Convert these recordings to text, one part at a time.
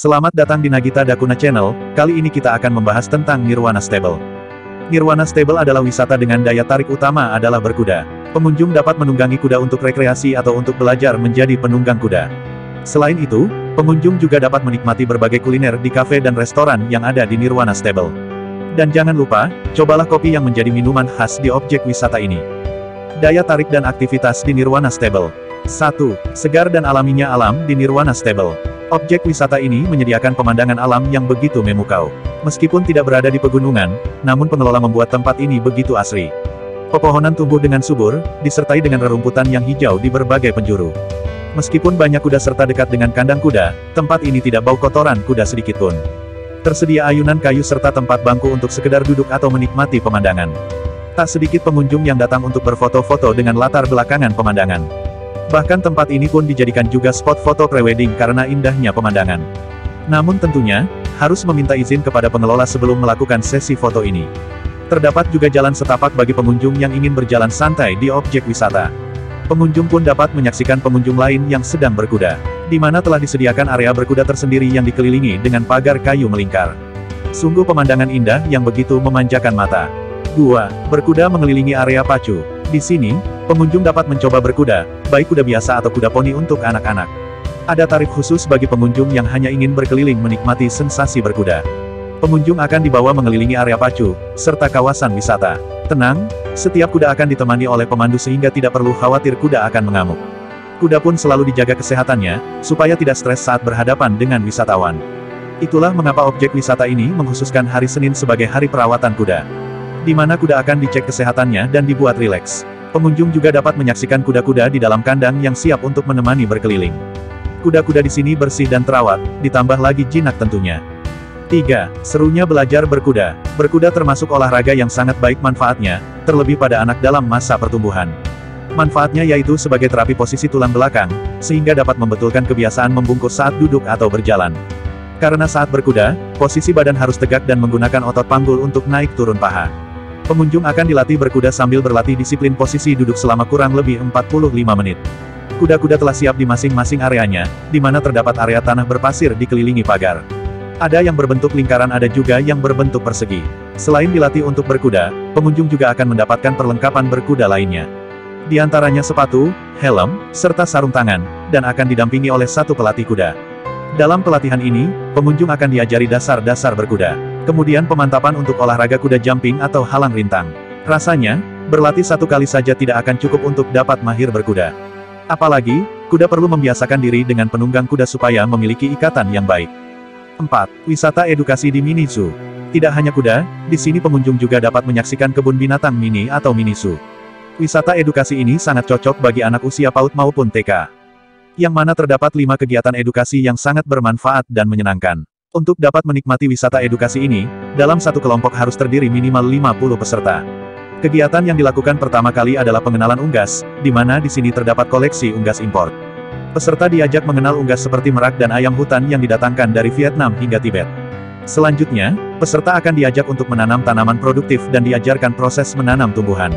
Selamat datang di Nagita Dakuna Channel, kali ini kita akan membahas tentang Nirwana Stable. Nirwana Stable adalah wisata dengan daya tarik utama adalah berkuda. Pengunjung dapat menunggangi kuda untuk rekreasi atau untuk belajar menjadi penunggang kuda. Selain itu, pengunjung juga dapat menikmati berbagai kuliner di kafe dan restoran yang ada di Nirwana Stable. Dan jangan lupa, cobalah kopi yang menjadi minuman khas di objek wisata ini. Daya tarik dan aktivitas di Nirwana Stable. 1. Segar dan alaminya alam di Nirwana Stable. Objek wisata ini menyediakan pemandangan alam yang begitu memukau. Meskipun tidak berada di pegunungan, namun pengelola membuat tempat ini begitu asri. Pepohonan tumbuh dengan subur, disertai dengan rerumputan yang hijau di berbagai penjuru. Meskipun banyak kuda serta dekat dengan kandang kuda, tempat ini tidak bau kotoran kuda sedikitpun. Tersedia ayunan kayu serta tempat bangku untuk sekedar duduk atau menikmati pemandangan. Tak sedikit pengunjung yang datang untuk berfoto-foto dengan latar belakangan pemandangan. Bahkan tempat ini pun dijadikan juga spot foto prewedding karena indahnya pemandangan. Namun tentunya, harus meminta izin kepada pengelola sebelum melakukan sesi foto ini. Terdapat juga jalan setapak bagi pengunjung yang ingin berjalan santai di objek wisata. Pengunjung pun dapat menyaksikan pengunjung lain yang sedang berkuda, di mana telah disediakan area berkuda tersendiri yang dikelilingi dengan pagar kayu melingkar. Sungguh pemandangan indah yang begitu memanjakan mata. 2. Berkuda mengelilingi area pacu. Di sini, pengunjung dapat mencoba berkuda, baik kuda biasa atau kuda poni untuk anak-anak. Ada tarif khusus bagi pengunjung yang hanya ingin berkeliling menikmati sensasi berkuda. Pengunjung akan dibawa mengelilingi area pacu, serta kawasan wisata. Tenang, setiap kuda akan ditemani oleh pemandu sehingga tidak perlu khawatir kuda akan mengamuk. Kuda pun selalu dijaga kesehatannya, supaya tidak stres saat berhadapan dengan wisatawan. Itulah mengapa objek wisata ini mengkhususkan hari Senin sebagai hari perawatan kuda, di mana kuda akan dicek kesehatannya dan dibuat rileks. Pengunjung juga dapat menyaksikan kuda-kuda di dalam kandang yang siap untuk menemani berkeliling. Kuda-kuda di sini bersih dan terawat, ditambah lagi jinak tentunya. 3. Serunya belajar berkuda. Berkuda termasuk olahraga yang sangat baik manfaatnya, terlebih pada anak dalam masa pertumbuhan. Manfaatnya yaitu sebagai terapi posisi tulang belakang, sehingga dapat membetulkan kebiasaan membungkus saat duduk atau berjalan. Karena saat berkuda, posisi badan harus tegak dan menggunakan otot panggul untuk naik turun paha. Pengunjung akan dilatih berkuda sambil berlatih disiplin posisi duduk selama kurang lebih 45 menit. Kuda-kuda telah siap di masing-masing areanya, di mana terdapat area tanah berpasir dikelilingi pagar. Ada yang berbentuk lingkaran, ada juga yang berbentuk persegi. Selain dilatih untuk berkuda, pengunjung juga akan mendapatkan perlengkapan berkuda lainnya. Di antaranya sepatu, helm, serta sarung tangan, dan akan didampingi oleh satu pelatih kuda. Dalam pelatihan ini, pengunjung akan diajari dasar-dasar berkuda. Kemudian pemantapan untuk olahraga kuda jumping atau halang rintang. Rasanya, berlatih satu kali saja tidak akan cukup untuk dapat mahir berkuda. Apalagi, kuda perlu membiasakan diri dengan penunggang kuda supaya memiliki ikatan yang baik. 4. Wisata edukasi di mini zoo. Tidak hanya kuda, di sini pengunjung juga dapat menyaksikan kebun binatang mini atau mini zoo. Wisata edukasi ini sangat cocok bagi anak usia PAUD maupun TK, yang mana terdapat 5 kegiatan edukasi yang sangat bermanfaat dan menyenangkan. Untuk dapat menikmati wisata edukasi ini, dalam satu kelompok harus terdiri minimal 50 peserta. Kegiatan yang dilakukan pertama kali adalah pengenalan unggas, di mana di sini terdapat koleksi unggas impor. Peserta diajak mengenal unggas seperti merak dan ayam hutan yang didatangkan dari Vietnam hingga Tibet. Selanjutnya, peserta akan diajak untuk menanam tanaman produktif dan diajarkan proses menanam tumbuhan.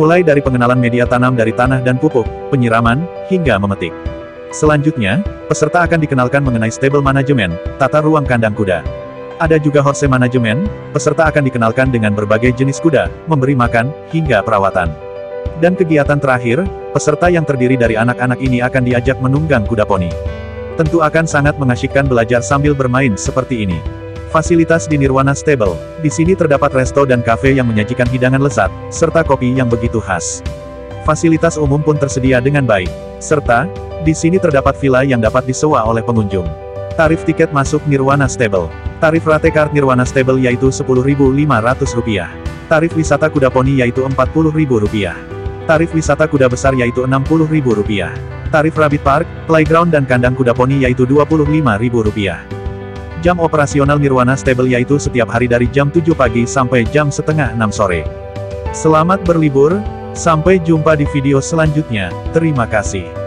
Mulai dari pengenalan media tanam dari tanah dan pupuk, penyiraman, hingga memetik. Selanjutnya, peserta akan dikenalkan mengenai stable manajemen, tata ruang kandang kuda. Ada juga horse manajemen, peserta akan dikenalkan dengan berbagai jenis kuda, memberi makan, hingga perawatan. Dan kegiatan terakhir, peserta yang terdiri dari anak-anak ini akan diajak menunggang kuda poni. Tentu akan sangat mengasyikkan belajar sambil bermain seperti ini. Fasilitas di Nirwana Stable. Di sini terdapat resto dan kafe yang menyajikan hidangan lezat, serta kopi yang begitu khas. Fasilitas umum pun tersedia dengan baik, serta di sini terdapat villa yang dapat disewa oleh pengunjung. Tarif tiket masuk Nirwana Stable. Tarif rate card Nirwana Stable yaitu Rp10.500. Tarif wisata kuda poni yaitu Rp40.000. Tarif wisata kuda besar yaitu Rp60.000. Tarif rabbit park, playground dan kandang kuda poni yaitu Rp25.000. Jam operasional Nirwana Stable yaitu setiap hari dari jam 7 pagi sampai jam 5:30 sore. Selamat berlibur, sampai jumpa di video selanjutnya, terima kasih.